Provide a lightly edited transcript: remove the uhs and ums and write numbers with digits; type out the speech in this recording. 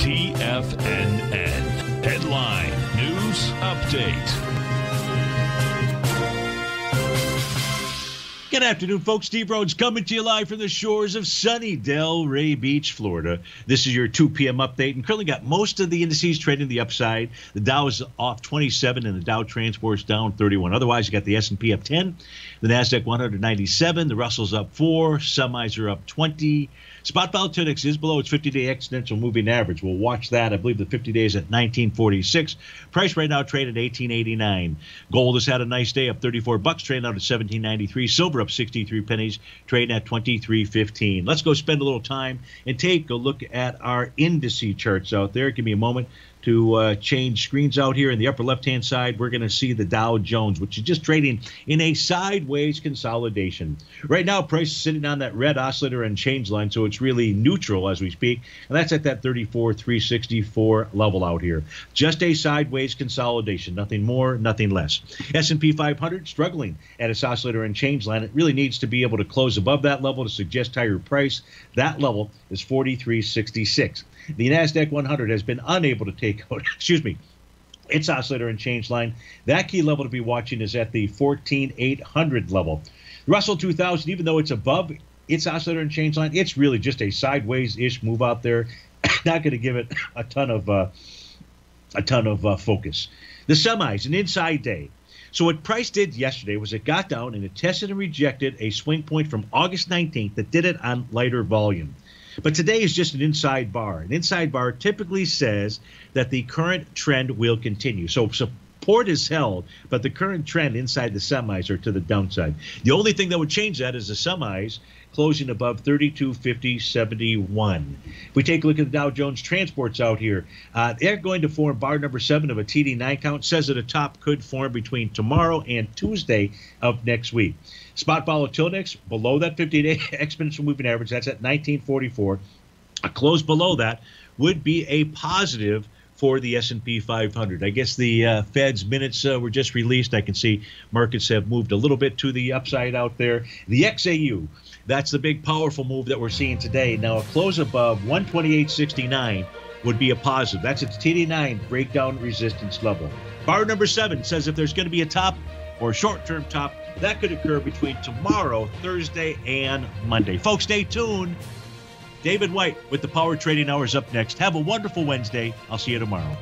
TFNN. Headline News Update. Good afternoon, folks. Steve Rhodes coming to you live from the shores of sunny Delray Beach, Florida. This is your 2 p.m. update, and currently got most of the indices trading the upside. The Dow is off 27, and the Dow Transport's down 31. Otherwise, you got the S&P up 10, the NASDAQ 197, the Russell's up 4, semis are up 20. Spot Volatility is below its 50-day exponential moving average. We'll watch that. I believe the 50 days at 1946. Price right now traded at 1889. Gold has had a nice day, up 34 bucks, trading out at 1793. Silver up 63 pennies, trading at 2315. Let's go spend a little time and take a look at our indice charts out there. Give me a moment to change screens out here. In the upper left-hand side, we're going to see the Dow Jones, which is just trading in a sideways consolidation. Right now, price is sitting on that red oscillator and change line, so it's really neutral as we speak, and that's at that 34,364 level out here. Just a sideways consolidation, nothing more, nothing less. S&P 500 struggling at its oscillator and change line. It really needs to be able to close above that level to suggest higher price. That level is 4366. The NASDAQ 100 has been unable to take out, its oscillator and change line. That key level to be watching is at the 14,800 level. Russell 2000, even though it's above its oscillator and change line, it's really just a sideways-ish move out there. Not going to give it a ton of focus. The semis, an inside day. So what price did yesterday was it got down and it tested and rejected a swing point from August 19th that did it on lighter volume. But today is just an inside bar. An inside bar typically says that the current trend will continue. So support is held, but the current trend inside the semis are to the downside. The only thing that would change that is the semis closing above 32.50.71. If we take a look at the Dow Jones Transports out here, they're going to form bar number 7 of a TD9 count. Says that a top could form between tomorrow and Tuesday of next week. Spot Volatility below that 50-day exponential moving average. That's at 1944. A close below that would be a positive for the S&P 500. I guess the Fed's minutes were just released. I can see markets have moved a little bit to the upside out there. The XAU, that's the big powerful move that we're seeing today. Now a close above 128.69 would be a positive. That's its TD9 breakdown resistance level. Bar number 7 says if there's going to be a top or short-term top, that could occur between tomorrow, Thursday, and Monday. Folks, stay tuned. David White with the Power Trading Hours up next. Have a wonderful Wednesday. I'll see you tomorrow.